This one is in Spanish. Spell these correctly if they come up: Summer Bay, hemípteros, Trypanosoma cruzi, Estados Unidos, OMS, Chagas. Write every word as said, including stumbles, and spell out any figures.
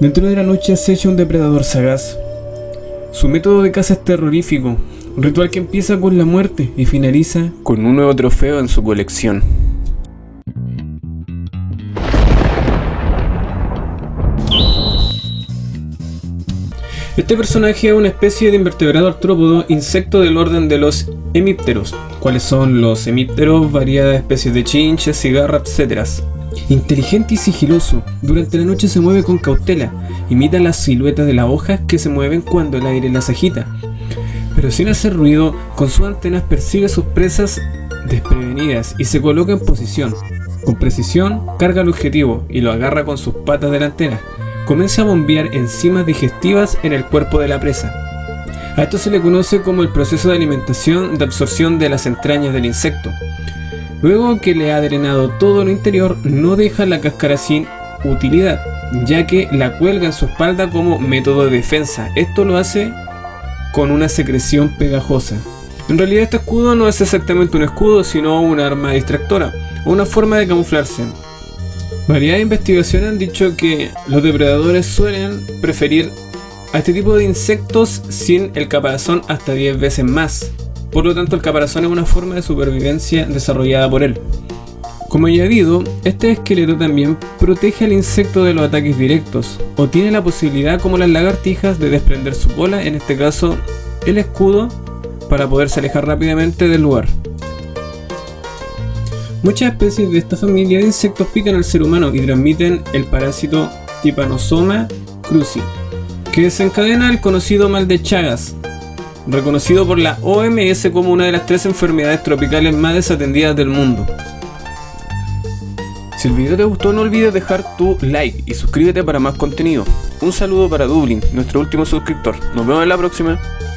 Dentro de la noche acecha un depredador sagaz. Su método de caza es terrorífico, un ritual que empieza con la muerte y finaliza con un nuevo trofeo en su colección. Este personaje es una especie de invertebrado artrópodo, insecto del orden de los hemípteros. ¿Cuáles son los hemípteros? Variadas especies de chinches, cigarra, etcétera. Inteligente y sigiloso, durante la noche se mueve con cautela, imita las siluetas de las hojas que se mueven cuando el aire las agita. Pero sin hacer ruido, con sus antenas persigue sus presas desprevenidas y se coloca en posición. Con precisión, carga el objetivo y lo agarra con sus patas delanteras. Comienza a bombear enzimas digestivas en el cuerpo de la presa. A esto se le conoce como el proceso de alimentación de absorción de las entrañas del insecto. Luego que le ha drenado todo lo interior, no deja la cáscara sin utilidad, ya que la cuelga en su espalda como método de defensa. Esto lo hace con una secreción pegajosa. En realidad este escudo no es exactamente un escudo, sino un arma distractora, una forma de camuflarse. Varias investigaciones han dicho que los depredadores suelen preferir a este tipo de insectos sin el caparazón hasta diez veces más. Por lo tanto, el caparazón es una forma de supervivencia desarrollada por él. Como añadido, este esqueleto también protege al insecto de los ataques directos, o tiene la posibilidad, como las lagartijas, de desprender su cola, en este caso el escudo, para poderse alejar rápidamente del lugar. Muchas especies de esta familia de insectos pican al ser humano y transmiten el parásito Trypanosoma cruzi, que desencadena el conocido mal de Chagas, reconocido por la O M S como una de las tres enfermedades tropicales más desatendidas del mundo. Si el video te gustó, no olvides dejar tu like y suscríbete para más contenido. Un saludo para Dublin, nuestro último suscriptor. Nos vemos en la próxima.